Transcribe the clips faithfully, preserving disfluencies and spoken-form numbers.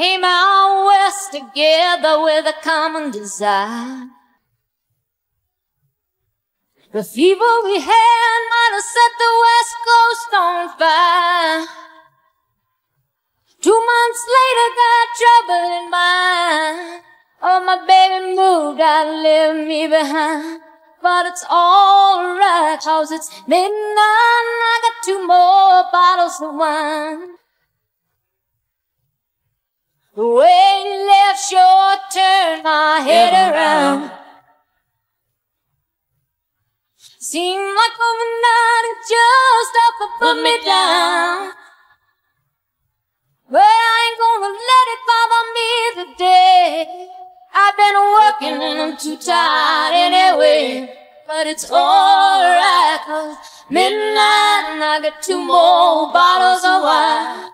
came out west together with a common desire. The fever we had might have set the West Coast on fire. Two months later, got trouble in mind. Oh, my baby moved out, left me behind. But it's alright, cause it's midnight and I got two more bottles of wine. The way you left sure turned my head around. Seemed like overnight it just up and put me down. Well, I ain't gonna let it bother me today. I've been working and I'm too tired anyway. But it's alright, cause midnight and I got two more bottles of wine.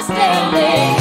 Stay late.